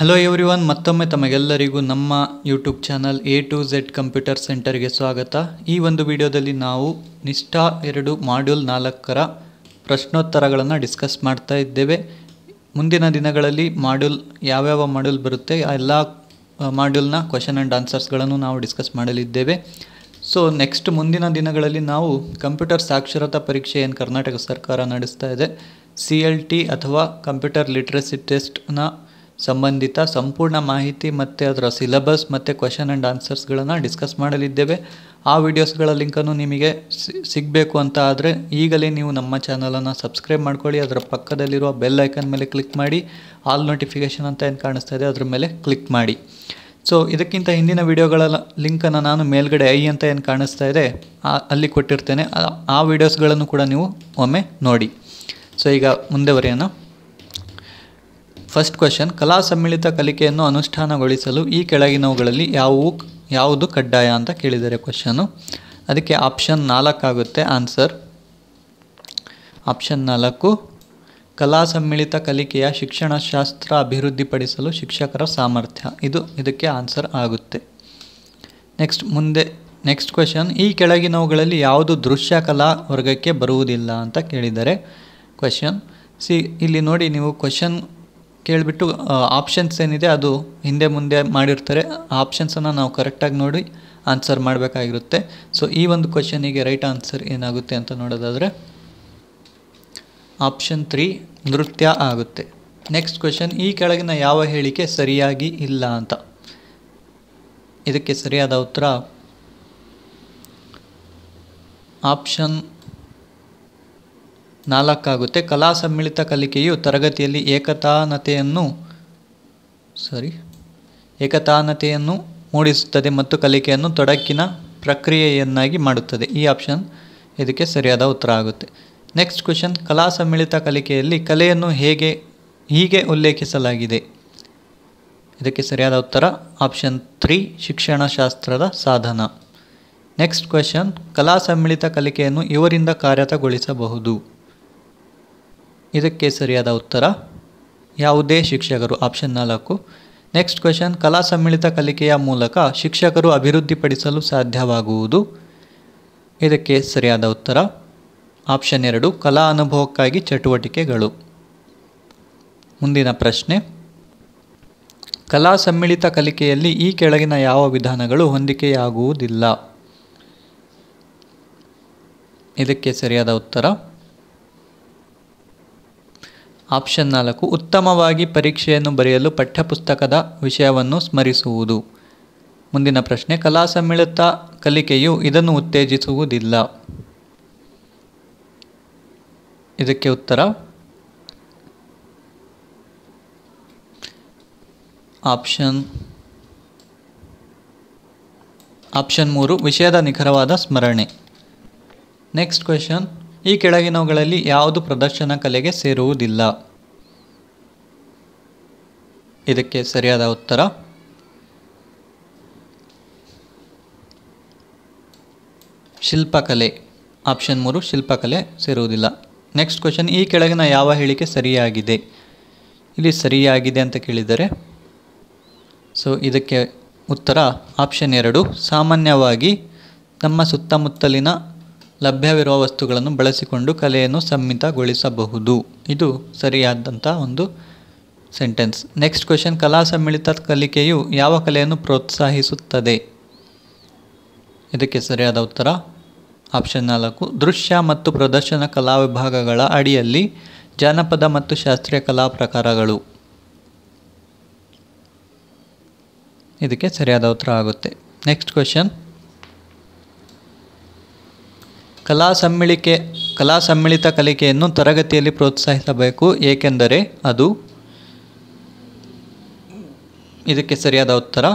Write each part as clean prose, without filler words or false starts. Hello everyone, ಮತ್ತೊಮ್ಮೆ ತಮಗೆಲ್ಲರಿಗೂ ನಮ್ಮ YouTube channel A to Z computer ಸೆಂಟರ್ಗೆ ಸ್ವಾಗತ. ಈ ಒಂದು ವಿಡಿಯೋದಲ್ಲಿ ನಾವು ನಿಷ್ಠಾ 2 ಮಾಡ್ಯೂಲ್ 4ರ ಪ್ರಶ್ನೋತ್ತರಗಳನ್ನು ಡಿಸ್ಕಸ್ ಮಾಡ್ತಾ ಇದ್ದೇವೆ. ಮುಂದಿನ ದಿನಗಳಲ್ಲಿ ಮಾಡ್ಯೂಲ್ ಯಾವ್ಯಾವ ಮಾಡ್ಯೂಲ್ ಬರುತ್ತೆ ಆ ಎಲ್ಲ ಮಾಡ್ಯೂಲ್ನ ಕ್ವೆಶ್ಚನ್ ಆ್ಯಂಡ್ ಆನ್ಸರ್ಸ್ಗಳನ್ನು ನಾವು ಡಿಸ್ಕಸ್ ಮಾಡಲಿದ್ದೇವೆ. ಸೊ ನೆಕ್ಸ್ಟ್ ಮುಂದಿನ ದಿನಗಳಲ್ಲಿ ನಾವು ಕಂಪ್ಯೂಟರ್ ಸಾಕ್ಷರತಾ ಪರೀಕ್ಷೆಯನ್ನು ಕರ್ನಾಟಕ ಸರ್ಕಾರ ನಡೆಸ್ತಾ ಇದೆ, CLT ಅಥವಾ ಕಂಪ್ಯೂಟರ್ ಲಿಟ್ರಸಿ ಟೆಸ್ಟ್ನ ಸಂಬಂಧಿತ ಸಂಪೂರ್ಣ ಮಾಹಿತಿ ಮತ್ತು ಅದರ ಸಿಲೆಬಸ್ ಮತ್ತು ಕ್ವೆಶ್ಚನ್ ಆ್ಯಂಡ್ ಆನ್ಸರ್ಸ್ಗಳನ್ನು ಡಿಸ್ಕಸ್ ಮಾಡಲಿದ್ದೇವೆ. ಆ ವಿಡಿಯೋಸ್ಗಳ ಲಿಂಕನ್ನು ನಿಮಗೆ ಸಿಗಬೇಕು ಅಂತ ಆದರೆ ಈಗಲೇ ನೀವು ನಮ್ಮ ಚಾನಲನ್ನು ಸಬ್ಸ್ಕ್ರೈಬ್ ಮಾಡ್ಕೊಳ್ಳಿ. ಅದರ ಪಕ್ಕದಲ್ಲಿರುವ ಬೆಲ್ ಐಕನ್ ಮೇಲೆ ಕ್ಲಿಕ್ ಮಾಡಿ, ಆಲ್ ನೋಟಿಫಿಕೇಷನ್ ಅಂತ ಏನು ಕಾಣಿಸ್ತಾ ಇದೆ ಅದರ ಮೇಲೆ ಕ್ಲಿಕ್ ಮಾಡಿ. ಸೊ ಇದಕ್ಕಿಂತ ಹಿಂದಿನ ವಿಡಿಯೋಗಳ ಲಿಂಕನ್ನು ನಾನು ಮೇಲ್ಗಡೆ ಐ ಅಂತ ಏನು ಕಾಣಿಸ್ತಾ ಇದೆ ಅಲ್ಲಿ ಕೊಟ್ಟಿರ್ತೇನೆ. ಆ ವಿಡಿಯೋಸ್ಗಳನ್ನು ಕೂಡ ನೀವು ಒಮ್ಮೆ ನೋಡಿ. ಸೊ ಈಗ ಮುಂದೆ ಬರೆಯೋಣ. ಫಸ್ಟ್ ಕ್ವೆಶ್ಚನ್, ಕಲಾ ಸಮ್ಮಿಳಿತ ಕಲಿಕೆಯನ್ನು ಅನುಷ್ಠಾನಗೊಳಿಸಲು ಈ ಕೆಳಗಿನವುಗಳಲ್ಲಿ ಯಾವುದು ಕಡ್ಡಾಯ ಅಂತ ಕೇಳಿದರೆ ಕ್ವೆಶ್ಚನು. ಅದಕ್ಕೆ ಆಪ್ಷನ್ 4 ಆಗುತ್ತೆ ಆನ್ಸರ್. ಆಪ್ಷನ್ 4, ಕಲಾ ಸಮ್ಮಿಳಿತ ಕಲಿಕೆಯ ಶಿಕ್ಷಣಶಾಸ್ತ್ರ ಅಭಿವೃದ್ಧಿಪಡಿಸಲು ಶಿಕ್ಷಕರ ಸಾಮರ್ಥ್ಯ, ಇದಕ್ಕೆ ಆನ್ಸರ್ ಆಗುತ್ತೆ. ನೆಕ್ಸ್ಟ್ ಕ್ವೆಶ್ಚನ್, ಈ ಕೆಳಗಿನವುಗಳಲ್ಲಿ ಯಾವುದು ದೃಶ್ಯ ಕಲಾ ವರ್ಗಕ್ಕೆ ಬರುವುದಿಲ್ಲ ಅಂತ ಕೇಳಿದರೆ ಕ್ವೆಶ್ಚನ್. ಇಲ್ಲಿ ನೋಡಿ, ನೀವು ಕ್ವೆಶ್ಚನ್ ಕೇಳಿಬಿಟ್ಟು ಆಪ್ಷನ್ಸ್ ಏನಿದೆ ಅದು ಹಿಂದೆ ಮುಂದೆ ಮಾಡಿರ್ತಾರೆ. ಆಪ್ಷನ್ಸನ್ನು ನಾವು ಕರೆಕ್ಟಾಗಿ ನೋಡಿ ಆನ್ಸರ್ ಮಾಡಬೇಕಾಗಿರುತ್ತೆ. ಸೊ ಈ ಒಂದು ಕ್ವೆಶ್ಚನಿಗೆ ರೈಟ್ ಆನ್ಸರ್ ಏನಾಗುತ್ತೆ ಅಂತ ನೋಡೋದಾದರೆ ಆಪ್ಷನ್ 3 ನೃತ್ಯ ಆಗುತ್ತೆ. ನೆಕ್ಸ್ಟ್ ಕ್ವೆಶ್ಚನ್, ಈ ಕೆಳಗಿನ ಯಾವ ಹೇಳಿಕೆ ಸರಿಯಾಗಿ ಇಲ್ಲ ಅಂತ. ಇದಕ್ಕೆ ಸರಿಯಾದ ಉತ್ತರ ಆಪ್ಷನ್ 4 ಆಗುತ್ತೆ. ಕಲಾ ಸಮ್ಮಿಳಿತ ಕಲಿಕೆಯು ತರಗತಿಯಲ್ಲಿ ಏಕತಾನತೆಯನ್ನು ಮೂಡಿಸುತ್ತದೆ ಮತ್ತು ಕಲಿಕೆಯನ್ನು ತೊಡಕಿನ ಪ್ರಕ್ರಿಯೆಯನ್ನಾಗಿ ಮಾಡುತ್ತದೆ. ಈ ಆಪ್ಷನ್ ಇದಕ್ಕೆ ಸರಿಯಾದ ಉತ್ತರ ಆಗುತ್ತೆ. ನೆಕ್ಸ್ಟ್ ಕ್ವೆಶ್ಚನ್, ಕಲಾ ಸಮ್ಮಿಳಿತ ಕಲಿಕೆಯಲ್ಲಿ ಕಲೆಯನ್ನು ಹೀಗೆ ಉಲ್ಲೇಖಿಸಲಾಗಿದೆ. ಇದಕ್ಕೆ ಸರಿಯಾದ ಉತ್ತರ ಆಪ್ಷನ್ 3 ಶಿಕ್ಷಣಶಾಸ್ತ್ರದ ಸಾಧನ. ನೆಕ್ಸ್ಟ್ ಕ್ವೆಶ್ಚನ್, ಕಲಾ ಸಮ್ಮಿಳಿತ ಕಲಿಕೆಯನ್ನು ಇವರಿಂದ ಕಾರ್ಯಗತಗೊಳಿಸಬಹುದು. ಇದಕ್ಕೆ ಸರಿಯಾದ ಉತ್ತರ ಯಾವುದೇ ಶಿಕ್ಷಕರು, ಆಪ್ಷನ್ 4. ನೆಕ್ಸ್ಟ್ ಕ್ವೆಶ್ಚನ್, ಕಲಾ ಸಮ್ಮಿಳಿತ ಕಲಿಕೆಯ ಮೂಲಕ ಶಿಕ್ಷಕರು ಅಭಿವೃದ್ಧಿಪಡಿಸಲು ಸಾಧ್ಯವಾಗುವುದು. ಇದಕ್ಕೆ ಸರಿಯಾದ ಉತ್ತರ ಆಪ್ಷನ್ 2, ಕಲಾ ಅನುಭವಕ್ಕಾಗಿ ಚಟುವಟಿಕೆಗಳು. ಮುಂದಿನ ಪ್ರಶ್ನೆ, ಕಲಾ ಸಮ್ಮಿಳಿತ ಕಲಿಕೆಯಲ್ಲಿ ಈ ಕೆಳಗಿನ ಯಾವ ವಿಧಾನಗಳು ಹೊಂದಿಕೆಯಾಗುವುದಿಲ್ಲ. ಇದಕ್ಕೆ ಸರಿಯಾದ ಉತ್ತರ ಆಪ್ಷನ್ 4, ಉತ್ತಮವಾಗಿ ಪರೀಕ್ಷೆಯನ್ನು ಬರೆಯಲು ಪಠ್ಯಪುಸ್ತಕದ ವಿಷಯವನ್ನು ಸ್ಮರಿಸುವುದು. ಮುಂದಿನ ಪ್ರಶ್ನೆ, ಕಲಾ ಸಮ್ಮಿಳಿತ ಕಲಿಕೆಯು ಇದನ್ನು ಉತ್ತೇಜಿಸುವುದಿಲ್ಲ. ಇದಕ್ಕೆ ಉತ್ತರ ಆಪ್ಷನ್ 3, ವಿಷಯದ ನಿಖರವಾದ ಸ್ಮರಣೆ. ನೆಕ್ಸ್ಟ್ ಕ್ವೆಶ್ಚನ್, ಈ ಕೆಳಗಿನವುಗಳಲ್ಲಿ ಯಾವುದು ಪ್ರದರ್ಶನ ಕಲೆಗೆ ಸೇರುವುದಿಲ್ಲ. ಇದಕ್ಕೆ ಸರಿಯಾದ ಉತ್ತರ ಶಿಲ್ಪಕಲೆ, ಆಪ್ಷನ್ 3 ಶಿಲ್ಪಕಲೆ ಸೇರುವುದಿಲ್ಲ. ನೆಕ್ಸ್ಟ್ ಕ್ವೆಶ್ಚನ್, ಈ ಕೆಳಗಿನ ಯಾವ ಹೇಳಿಕೆ ಸರಿಯಾಗಿದೆ. ಇಲ್ಲಿ ಸರಿಯಾಗಿದೆ ಅಂತ ಕೇಳಿದರೆ ಸೊ ಇದಕ್ಕೆ ಉತ್ತರ ಆಪ್ಷನ್ 2, ಸಾಮಾನ್ಯವಾಗಿ ನಮ್ಮ ಸುತ್ತಮುತ್ತಲಿನ ಲಭ್ಯವಿರುವ ವಸ್ತುಗಳನ್ನು ಬಳಸಿಕೊಂಡು ಕಲೆಯನ್ನು ಸಮ್ಮಿಳಿತಗೊಳಿಸಬಹುದು. ಇದು ಸರಿಯಾದಂಥ ಒಂದು ಸೆಂಟೆನ್ಸ್. ನೆಕ್ಸ್ಟ್ ಕ್ವೆಶ್ಚನ್, ಕಲಾ ಸಮ್ಮಿಳಿತ ಕಲಿಕೆಯು ಯಾವ ಕಲೆಯನ್ನು ಪ್ರೋತ್ಸಾಹಿಸುತ್ತದೆ. ಇದಕ್ಕೆ ಸರಿಯಾದ ಉತ್ತರ ಆಪ್ಷನ್ 4, ದೃಶ್ಯ ಮತ್ತು ಪ್ರದರ್ಶನ ಕಲಾ ವಿಭಾಗಗಳ ಅಡಿಯಲ್ಲಿ ಜಾನಪದ ಮತ್ತು ಶಾಸ್ತ್ರೀಯ ಕಲಾ ಪ್ರಕಾರಗಳು. ಇದಕ್ಕೆ ಸರಿಯಾದ ಉತ್ತರ ಆಗುತ್ತೆ. ನೆಕ್ಸ್ಟ್ ಕ್ವೆಶ್ಚನ್, ಕಲಾ ಸಮ್ಮಿಳಿತ ಕಲಿಕೆಯನ್ನು ತರಗತಿಯಲ್ಲಿ ಪ್ರೋತ್ಸಾಹಿಸಬೇಕು ಏಕೆಂದರೆ ಅದು. ಇದಕ್ಕೆ ಸರಿಯಾದ ಉತ್ತರ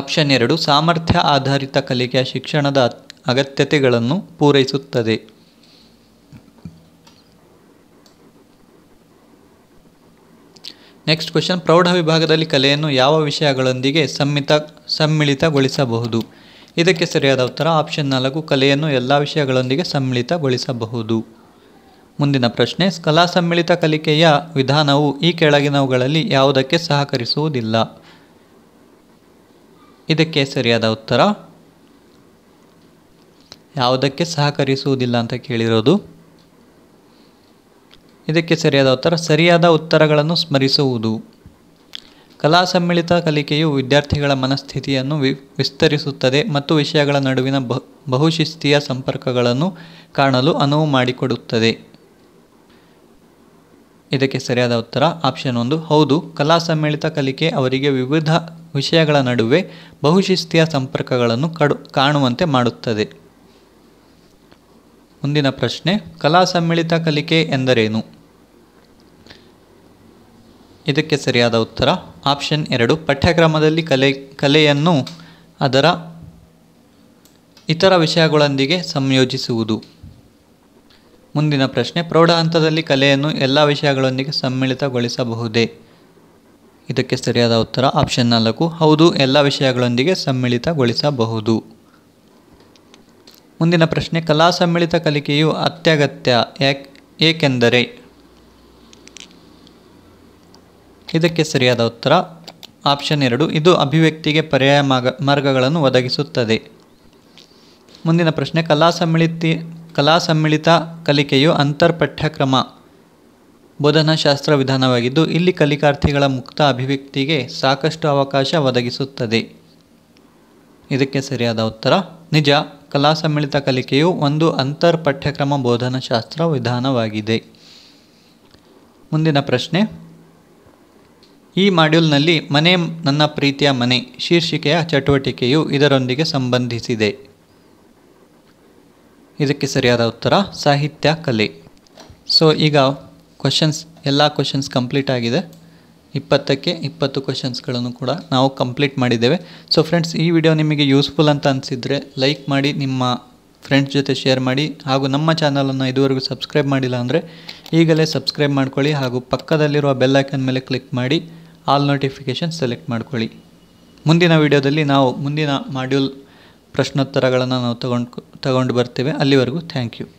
ಆಪ್ಷನ್ 2, ಸಾಮರ್ಥ್ಯ ಆಧಾರಿತ ಕಲಿಕೆಯ ಶಿಕ್ಷಣದ ಅಗತ್ಯತೆಗಳನ್ನು ಪೂರೈಸುತ್ತದೆ. ನೆಕ್ಸ್ಟ್ ಕ್ವೆಶ್ಚನ್, ಪ್ರೌಢ ವಿಭಾಗದಲ್ಲಿ ಕಲೆಯನ್ನು ಯಾವ ವಿಷಯಗಳೊಂದಿಗೆ ಸಮ್ಮಿಳಿತಗೊಳಿಸಬಹುದು. ಇದಕ್ಕೆ ಸರಿಯಾದ ಉತ್ತರ ಆಪ್ಷನ್ 4, ಕಲೆಯನ್ನು ಎಲ್ಲ ವಿಷಯಗಳೊಂದಿಗೆ ಸಮ್ಮಿಳಿತಗೊಳಿಸಬಹುದು. ಮುಂದಿನ ಪ್ರಶ್ನೆ, ಕಲಾ ಸಮ್ಮಿಳಿತ ಕಲಿಕೆಯ ವಿಧಾನವು ಈ ಕೆಳಗಿನವುಗಳಲ್ಲಿ ಯಾವುದಕ್ಕೆ ಸಹಕರಿಸುವುದಿಲ್ಲ? ಇದಕ್ಕೆ ಸರಿಯಾದ ಉತ್ತರ ಯಾವುದಕ್ಕೆ ಸಹಕರಿಸುವುದಿಲ್ಲ ಅಂತ ಕೇಳಿರೋದು. ಇದಕ್ಕೆ ಸರಿಯಾದ ಉತ್ತರ ಸರಿಯಾದ ಉತ್ತರಗಳನ್ನು ಸ್ಮರಿಸುವುದು. ಕಲಾ ಸಮ್ಮಿಳಿತ ಕಲಿಕೆಯು ವಿದ್ಯಾರ್ಥಿಗಳ ಮನಸ್ಥಿತಿಯನ್ನು ವಿಸ್ತರಿಸುತ್ತದೆ ಮತ್ತು ವಿಷಯಗಳ ನಡುವಿನ ಬಹುಶಿಸ್ತೀಯ ಸಂಪರ್ಕಗಳನ್ನು ಕಾಣಲು ಅನುವು ಮಾಡಿಕೊಡುತ್ತದೆ. ಇದಕ್ಕೆ ಸರಿಯಾದ ಉತ್ತರ ಆಪ್ಷನ್ 1 ಹೌದು. ಕಲಾ ಸಮ್ಮಿಳಿತ ಕಲಿಕೆ ಅವರಿಗೆ ವಿವಿಧ ವಿಷಯಗಳ ನಡುವೆ ಬಹುಶಿಸ್ತೀಯ ಸಂಪರ್ಕಗಳನ್ನು ಕಾಣುವಂತೆ ಮಾಡುತ್ತದೆ. ಮುಂದಿನ ಪ್ರಶ್ನೆ, ಕಲಾ ಸಮ್ಮಿಳಿತ ಕಲಿಕೆ ಎಂದರೇನು? ಇದಕ್ಕೆ ಸರಿಯಾದ ಉತ್ತರ ಆಪ್ಷನ್ 2 ಪಠ್ಯಕ್ರಮದಲ್ಲಿ ಕಲೆಯನ್ನು ಅದರ ಇತರ ವಿಷಯಗಳೊಂದಿಗೆ ಸಂಯೋಜಿಸುವುದು. ಮುಂದಿನ ಪ್ರಶ್ನೆ, ಪ್ರೌಢ ಹಂತದಲ್ಲಿ ಕಲೆಯನ್ನು ಎಲ್ಲ ವಿಷಯಗಳೊಂದಿಗೆ ಸಮ್ಮಿಳಿತಗೊಳಿಸಬಹುದೇ? ಇದಕ್ಕೆ ಸರಿಯಾದ ಉತ್ತರ ಆಪ್ಷನ್ 4 ಹೌದು, ಎಲ್ಲ ವಿಷಯಗಳೊಂದಿಗೆ ಸಮ್ಮಿಳಿತಗೊಳಿಸಬಹುದು. ಮುಂದಿನ ಪ್ರಶ್ನೆ, ಕಲಾ ಸಮ್ಮಿಳಿತ ಕಲಿಕೆಯು ಅತ್ಯಗತ್ಯ ಏಕೆಂದರೆ? ಇದಕ್ಕೆ ಸರಿಯಾದ ಉತ್ತರ ಆಪ್ಷನ್ 2 ಇದು ಅಭಿವ್ಯಕ್ತಿಗೆ ಪರ್ಯಾಯ ಮಾರ್ಗಗಳನ್ನು ಒದಗಿಸುತ್ತದೆ. ಮುಂದಿನ ಪ್ರಶ್ನೆ, ಕಲಾ ಸಮ್ಮಿಳಿತ ಕಲಿಕೆಯು ಅಂತರ್ ಪಠ್ಯಕ್ರಮ ಬೋಧನಾಶಾಸ್ತ್ರ ವಿಧಾನವಾಗಿದ್ದು ಇಲ್ಲಿ ಕಲಿಕಾರ್ಥಿಗಳ ಮುಕ್ತ ಅಭಿವ್ಯಕ್ತಿಗೆ ಸಾಕಷ್ಟು ಅವಕಾಶ ಒದಗಿಸುತ್ತದೆ. ಇದಕ್ಕೆ ಸರಿಯಾದ ಉತ್ತರ ನಿಜ, ಕಲಾ ಸಮ್ಮಿಳಿತ ಕಲಿಕೆಯು ಒಂದು ಅಂತರ್ ಪಠ್ಯಕ್ರಮ ಬೋಧನಾಶಾಸ್ತ್ರ ವಿಧಾನವಾಗಿದೆ. ಮುಂದಿನ ಪ್ರಶ್ನೆ, ಈ ಮಾಡ್ಯೂಲ್ನಲ್ಲಿ ಮನೆ ನನ್ನ ಪ್ರೀತಿಯ ಮನೆ ಶೀರ್ಷಿಕೆಯ ಚಟುವಟಿಕೆಯು ಇದರೊಂದಿಗೆ ಸಂಬಂಧಿಸಿದೆ. ಇದಕ್ಕೆ ಸರಿಯಾದ ಉತ್ತರ ಸಾಹಿತ್ಯ ಕಲೆ. ಸೊ ಈಗ ಎಲ್ಲ ಕ್ವಶನ್ಸ್ ಕಂಪ್ಲೀಟ್ ಆಗಿದೆ. 20ಕ್ಕೆ 20 ಕ್ವಶನ್ಸ್ಗಳನ್ನು ಕೂಡ ನಾವು ಕಂಪ್ಲೀಟ್ ಮಾಡಿದ್ದೇವೆ. ಸೊ ಫ್ರೆಂಡ್ಸ್, ಈ ವಿಡಿಯೋ ನಿಮಗೆ ಯೂಸ್ಫುಲ್ ಅಂತ ಅನಿಸಿದರೆ ಲೈಕ್ ಮಾಡಿ, ನಿಮ್ಮ ಫ್ರೆಂಡ್ಸ್ ಜೊತೆ ಶೇರ್ ಮಾಡಿ, ಹಾಗೂ ನಮ್ಮ ಚಾನಲನ್ನು ಇದುವರೆಗೂ ಸಬ್ಸ್ಕ್ರೈಬ್ ಮಾಡಿಲ್ಲ ಅಂದರೆ ಈಗಲೇ ಸಬ್ಸ್ಕ್ರೈಬ್ ಮಾಡ್ಕೊಳ್ಳಿ, ಹಾಗೂ ಪಕ್ಕದಲ್ಲಿರುವ ಬೆಲ್ ಐಕನ್ ಮೇಲೆ ಕ್ಲಿಕ್ ಮಾಡಿ ಆಲ್ ನೋಟಿಫಿಕೇಷನ್ ಸೆಲೆಕ್ಟ್ ಮಾಡ್ಕೊಳ್ಳಿ. ಮುಂದಿನ ವಿಡಿಯೋದಲ್ಲಿ ನಾವು ಮುಂದಿನ ಮಾಡ್ಯೂಲ್ ಪ್ರಶ್ನೋತ್ತರಗಳನ್ನು ನಾವು ತಗೊಂಡು ಬರ್ತೀವಿ. ಅಲ್ಲಿವರೆಗೂ ಥ್ಯಾಂಕ್ ಯು.